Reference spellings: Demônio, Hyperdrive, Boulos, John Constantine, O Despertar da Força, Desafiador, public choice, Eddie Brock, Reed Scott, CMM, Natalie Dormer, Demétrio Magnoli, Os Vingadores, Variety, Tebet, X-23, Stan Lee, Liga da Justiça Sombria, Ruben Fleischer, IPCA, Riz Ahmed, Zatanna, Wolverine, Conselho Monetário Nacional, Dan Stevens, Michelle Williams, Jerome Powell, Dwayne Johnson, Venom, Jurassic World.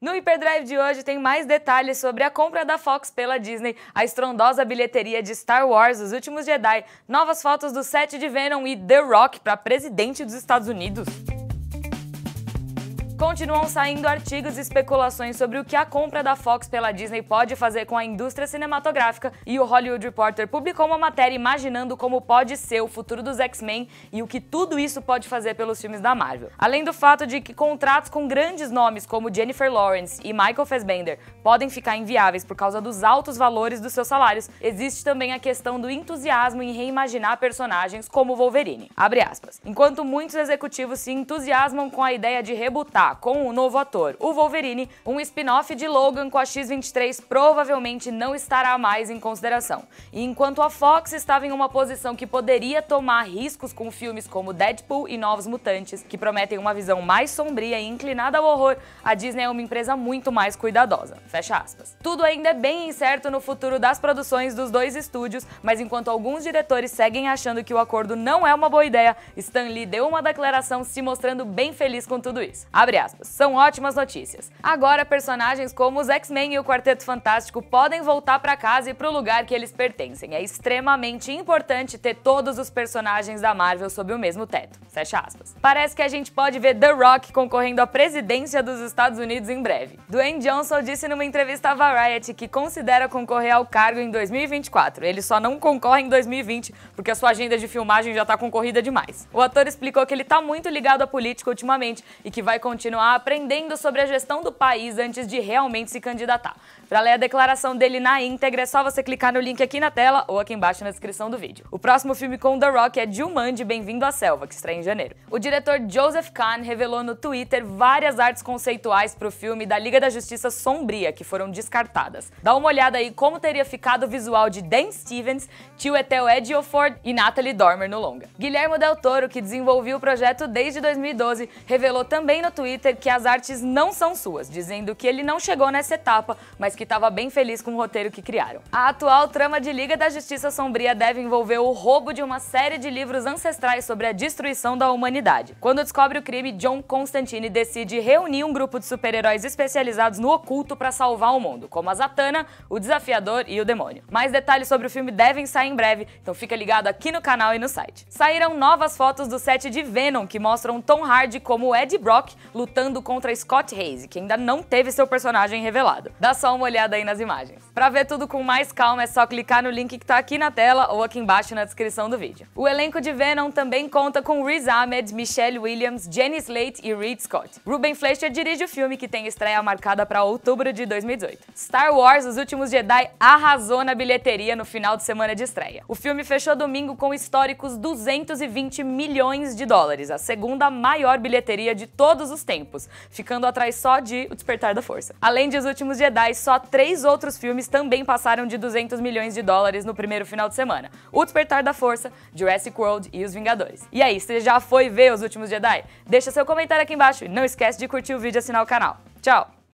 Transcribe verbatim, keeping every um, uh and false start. No Hyperdrive de hoje tem mais detalhes sobre a compra da Fox pela Disney, a estrondosa bilheteria de Star Wars: Os Últimos Jedi, novas fotos do set de Venom e The Rock para presidente dos Estados Unidos. Continuam saindo artigos e especulações sobre o que a compra da Fox pela Disney pode fazer com a indústria cinematográfica, e o Hollywood Reporter publicou uma matéria imaginando como pode ser o futuro dos X-Men e o que tudo isso pode fazer pelos filmes da Marvel. Além do fato de que contratos com grandes nomes como Jennifer Lawrence e Michael Fassbender podem ficar inviáveis por causa dos altos valores dos seus salários, existe também a questão do entusiasmo em reimaginar personagens como Wolverine. Abre aspas. Enquanto muitos executivos se entusiasmam com a ideia de rebutar com o novo ator, o Wolverine, um spin-off de Logan com a X vinte e três provavelmente não estará mais em consideração. E enquanto a Fox estava em uma posição que poderia tomar riscos com filmes como Deadpool e Novos Mutantes, que prometem uma visão mais sombria e inclinada ao horror, a Disney é uma empresa muito mais cuidadosa. Fecha aspas. Tudo ainda é bem incerto no futuro das produções dos dois estúdios, mas enquanto alguns diretores seguem achando que o acordo não é uma boa ideia, Stan Lee deu uma declaração se mostrando bem feliz com tudo isso. Abre aspas, são ótimas notícias. Agora, personagens como os X-Men e o Quarteto Fantástico podem voltar para casa e para o lugar que eles pertencem. É extremamente importante ter todos os personagens da Marvel sob o mesmo teto. Fecha aspas. Parece que a gente pode ver The Rock concorrendo à presidência dos Estados Unidos em breve. Dwayne Johnson disse numa entrevista à Variety que considera concorrer ao cargo em dois mil e vinte e quatro. Ele só não concorre em dois mil e vinte porque a sua agenda de filmagem já está concorrida demais. O ator explicou que ele está muito ligado à política ultimamente e que vai continuar continuar aprendendo sobre a gestão do país antes de realmente se candidatar. Para ler a declaração dele na íntegra, é só você clicar no link aqui na tela ou aqui embaixo na descrição do vídeo. O próximo filme com The Rock é Jumanji, Bem-vindo à Selva, que estreia em janeiro. O diretor Joseph Kahn revelou no Twitter várias artes conceituais para o filme da Liga da Justiça Sombria, que foram descartadas. Dá uma olhada aí como teria ficado o visual de Dan Stevens, tio Etel Ed O'Ford e Natalie Dormer no longa. Guillermo Del Toro, que desenvolveu o projeto desde dois mil e doze, revelou também no Twitter que as artes não são suas, dizendo que ele não chegou nessa etapa, mas que estava bem feliz com o roteiro que criaram. A atual trama de Liga da Justiça Sombria deve envolver o roubo de uma série de livros ancestrais sobre a destruição da humanidade. Quando descobre o crime, John Constantine decide reunir um grupo de super-heróis especializados no oculto para salvar o mundo, como a Zatanna, o Desafiador e o Demônio. Mais detalhes sobre o filme devem sair em breve, então fica ligado aqui no canal e no site. Saíram novas fotos do set de Venom, que mostram Tom Hardy como Eddie Brock, lutando contra Scott Hayes, que ainda não teve seu personagem revelado. Dá só uma olhada aí nas imagens. Pra ver tudo com mais calma, é só clicar no link que tá aqui na tela ou aqui embaixo na descrição do vídeo. O elenco de Venom também conta com Riz Ahmed, Michelle Williams, Jenny Slate e Reed Scott. Ruben Fleischer dirige o filme, que tem estreia marcada pra outubro de dois mil e dezoito. Star Wars: Os Últimos Jedi arrasou na bilheteria no final de semana de estreia. O filme fechou domingo com históricos duzentos e vinte milhões de dólares, a segunda maior bilheteria de todos os tempos, ficando atrás só de O Despertar da Força. Além de Os Últimos Jedi, só três outros filmes também passaram de duzentos milhões de dólares no primeiro final de semana. O Despertar da Força, Jurassic World e Os Vingadores. E aí, você já foi ver Os Últimos Jedi? Deixa seu comentário aqui embaixo e não esquece de curtir o vídeo e assinar o canal. Tchau!